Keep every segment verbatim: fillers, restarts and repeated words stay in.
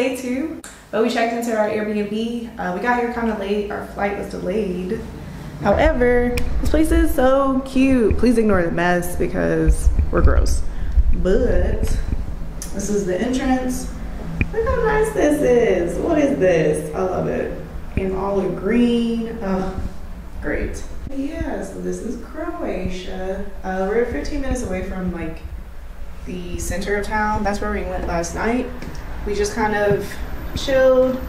day two, but we checked into our Airbnb. Uh, we got here kind of late. Our flight was delayed. However, this place is so cute. Please ignore the mess because we're gross. But this is the entrance. Look how nice this is. What is this? I love it. In olive green. Oh, great. Yeah, so this is Croatia. Uh, we're fifteen minutes away from like the center of town. That's where we went last night. We just kind of chilled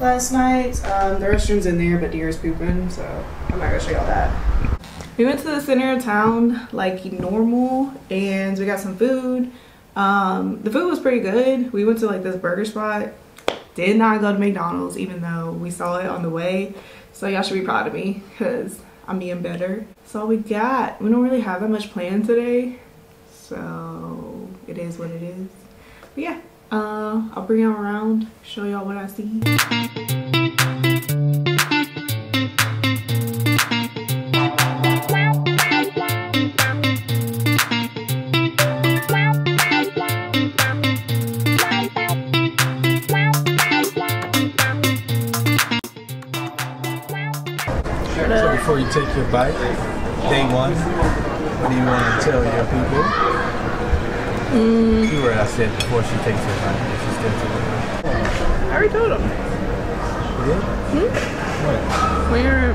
last night. Um, the restroom's in there, but Dieri's pooping, so I'm not gonna show y'all that. We went to the center of town like normal, and we got some food. Um, the food was pretty good. We went to like this burger spot. Did not go to McDonald's, even though we saw it on the way. So y'all should be proud of me, because I'm being better. That's all we got. We don't really have that much planned today, so it is what it is. But yeah, uh, I'll bring y'all around, show y'all what I see. Before you take your bite, day one, what do you want to tell your people? Mm. See what I said before she takes your bite, if she's still to it. I already told them. You did? Hmm? What? We're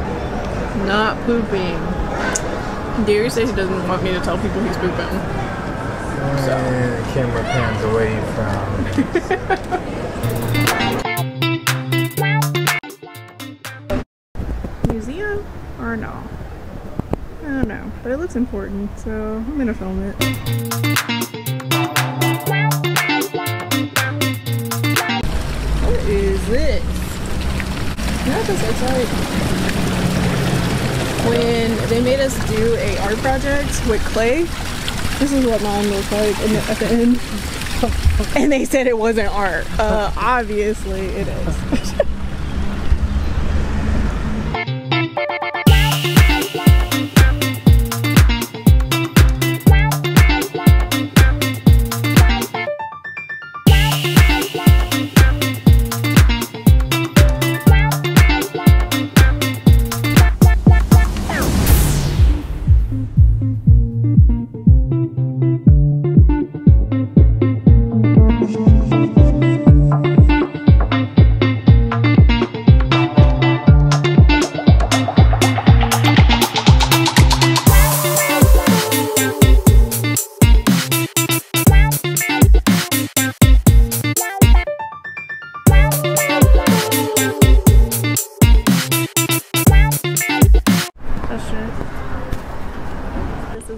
not pooping. Dieri says he doesn't want me to tell people he's pooping. And so. The camera pans away from... Or no, I don't know, but it looks important, so I'm gonna film it. What is this? Not just outside. When they made us do a art project with clay, this is what mine looks like at the end, and they said it wasn't art. Uh, obviously it is.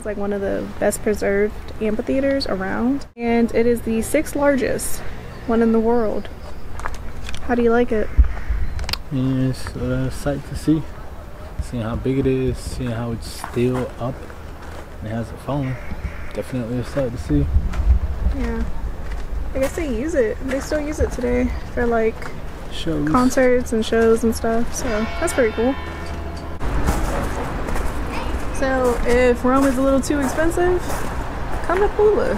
Like one of the best preserved amphitheaters around, and it is the sixth largest one in the world. How do you like it? It's a sight to see, seeing how big it is, seeing how it's still up and it hasn't fallen. Definitely a sight to see. Yeah, I guess they use it, they still use it today for like shows, concerts and shows and stuff, so that's pretty cool. So if Rome is a little too expensive, come to Pula,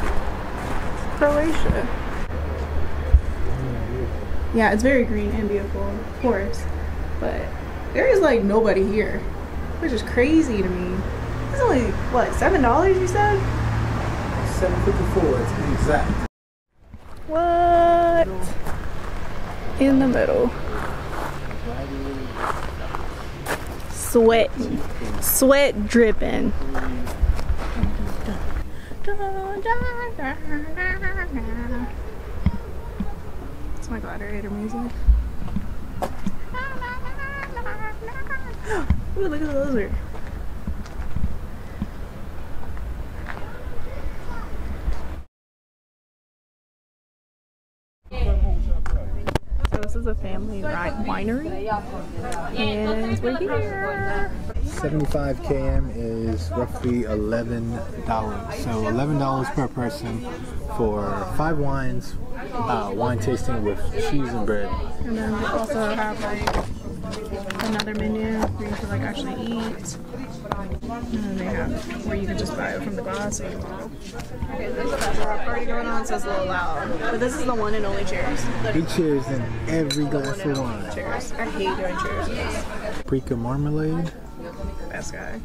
Croatia. Yeah, it's very green and beautiful, of course, but there is like nobody here, which is crazy to me. It's only, what, seven dollars you said? seven fifty-four to be exact. What? In the middle. Sweat, sweat dripping. It's my gladiator music. Ooh, look at the lizard. This is a family winery, and we're here. seventy-five K M is roughly eleven dollars, so eleven dollars per person for five wines, uh, wine tasting with cheese and bread. And then we also have like another menu for you to like actually eat. And then they have where you can just buy it from the glass. Or you can... Okay, there's a bachelorette party going on, so it's a little loud. But this is the one and only Cheers. Big Cheers in every glass of wine. Cheers. I hate doing Cheers. Paprika marmalade. Best guy.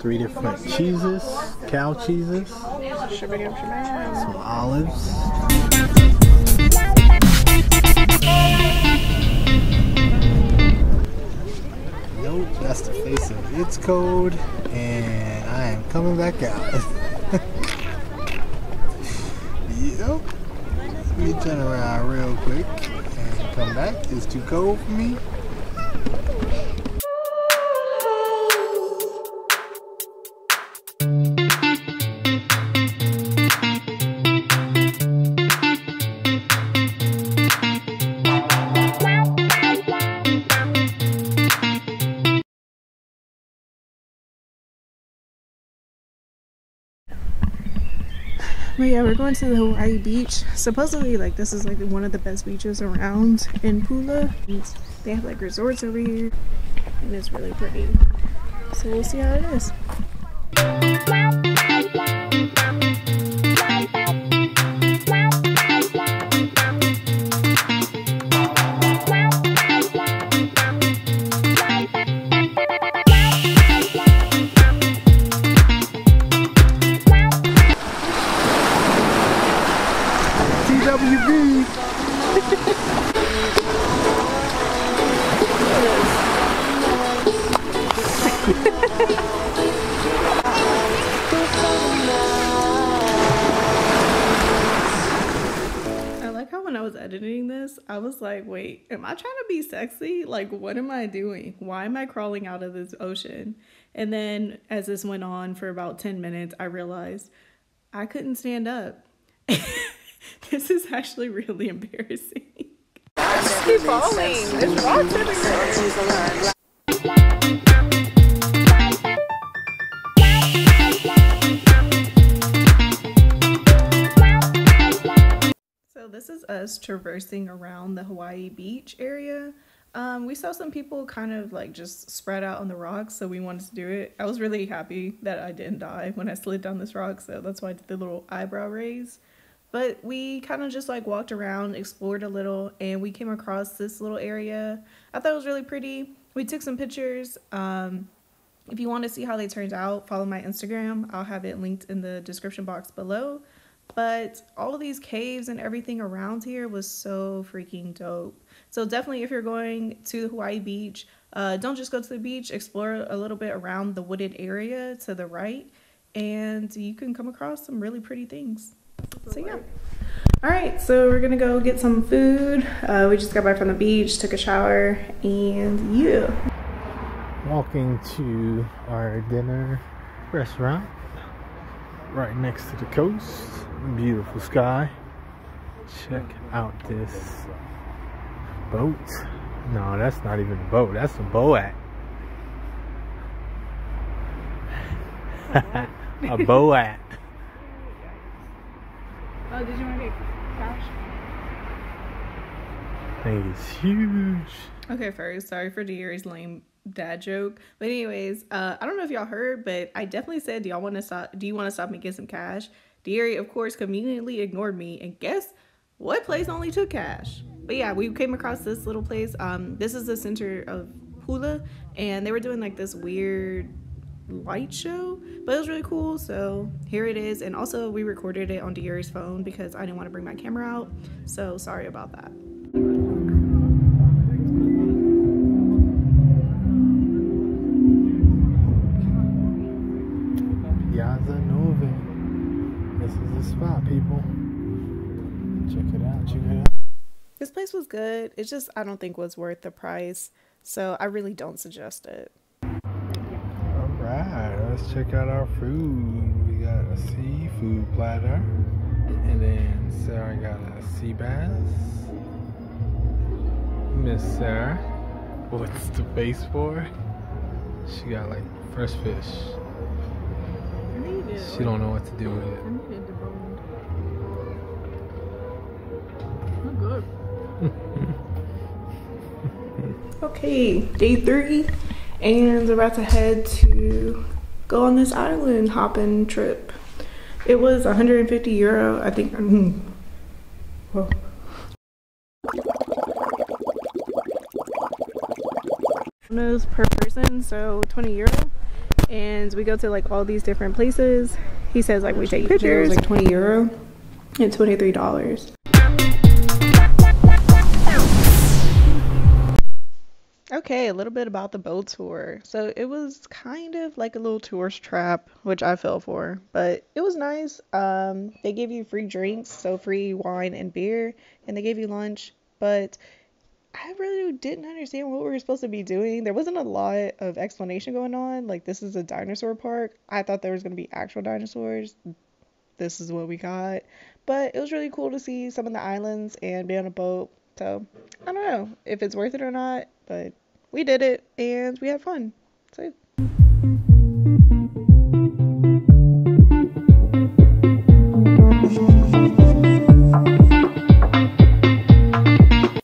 Three different cheeses, cow cheeses, some olives. Nope, that's the face of It's Cold, and I am coming back out. Yep. Let me turn around real quick and come back. It's too cold for me. But yeah, we're going to the Hawaii Beach. Supposedly, like, this is like one of the best beaches around in Pula. And they have like resorts over here, and it's really pretty. So we'll see how it is. I was like, wait, am I trying to be sexy? Like, what am I doing? Why am I crawling out of this ocean? And then as this went on for about ten minutes, I realized I couldn't stand up. This is actually really embarrassing. I keep falling. There's rocks everywhere. This is us traversing around the Hawaii Beach area. Um, we saw some people kind of like just spread out on the rocks, so we wanted to do it. I was really happy that I didn't die when I slid down this rock, so that's why I did the little eyebrow raise. But we kind of just like walked around, explored a little, and we came across this little area. I thought it was really pretty. We took some pictures. Um, if you want to see how they turned out, follow my Instagram. I'll have it linked in the description box below. But all of these caves and everything around here was so freaking dope. So definitely if you're going to the Hawaii Beach, uh, don't just go to the beach, explore a little bit around the wooded area to the right, and you can come across some really pretty things. So yeah. All right, so we're gonna go get some food. Uh, we just got back from the beach, took a shower, and yeah. Walking to our dinner restaurant right next to the coast. Beautiful sky. Check out this boat. No, that's not even a boat. That's a boat. A boat. Oh, did you want to get cash? I think it's huge. Okay, first, sorry for Dieri's lame dad joke, but anyways, uh, I don't know if y'all heard, but I definitely said, do y'all want to stop? Do you want to stop and get some cash? Dieri, of course, conveniently ignored me, and guess what place only took cash? But yeah, we came across this little place. Um, this is the center of Pula, and they were doing like this weird light show, but it was really cool, so here it is. And also we recorded it on Dieri's phone because I didn't want to bring my camera out, so sorry about that. Spot, people. Check it out, check it out. This place was good. It's just I don't think was worth the price, so I really don't suggest it. Alright, let's check out our food. We got a seafood platter, and then Sarah got a sea bass. Miss Sarah, what's the face for? She got like fresh fish. She don't know what to do with it. Okay, day three, and we're about to head to go on this island hopping trip. It was one hundred fifty euro, I think. Whoa. Per person, so twenty euro, and we go to like all these different places. He says like we take pictures. Like twenty euro and twenty-three dollars. Okay, a little bit about the boat tour. So it was kind of like a little tourist trap, which I fell for, but it was nice. Um, they give you free drinks, so free wine and beer, and they gave you lunch, but I really didn't understand what we were supposed to be doing. There wasn't a lot of explanation going on. Like, this is a dinosaur park. I thought there was going to be actual dinosaurs. This is what we got. But it was really cool to see some of the islands and be on a boat. So, I don't know if it's worth it or not, but we did it and we had fun. So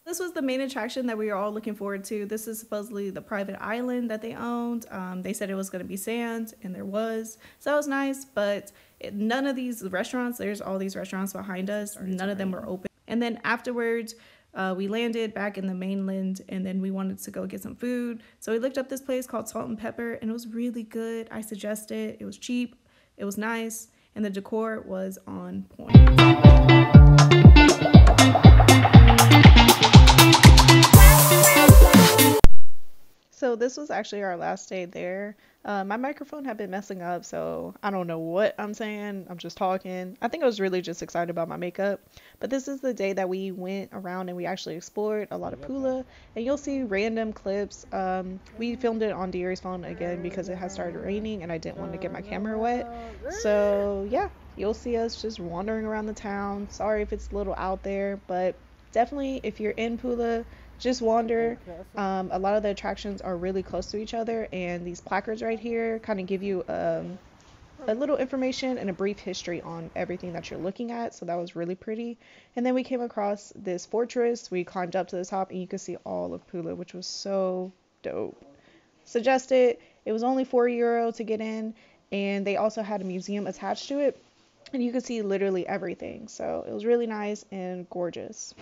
this was the main attraction that we were all looking forward to. This is supposedly the private island that they owned. Um, they said it was going to be sand, and there was. So that was nice, but it, none of these restaurants, there's all these restaurants behind us, none of them were open. And then afterwards, uh, we landed back in the mainland, and then we wanted to go get some food. So we looked up this place called Salt and Pepper, and it was really good. I suggest it. It was cheap. It was nice. And the decor was on point. So this was actually our last day there. Uh, my microphone had been messing up, so I don't know what I'm saying. I'm just talking. I think I was really just excited about my makeup. But this is the day that we went around and we actually explored a lot of Pula. And you'll see random clips. Um, we filmed it on Dieri's phone again because it had started raining and I didn't want to get my camera wet. So yeah, you'll see us just wandering around the town. Sorry if it's a little out there, but definitely if you're in Pula, just wander. Um, a lot of the attractions are really close to each other, and these placards right here kind of give you um, a little information and a brief history on everything that you're looking at, so that was really pretty. And then we came across this fortress. We climbed up to the top, and you could see all of Pula, which was so dope. Suggest it. It was only four euro to get in, and they also had a museum attached to it, and you could see literally everything, so it was really nice and gorgeous.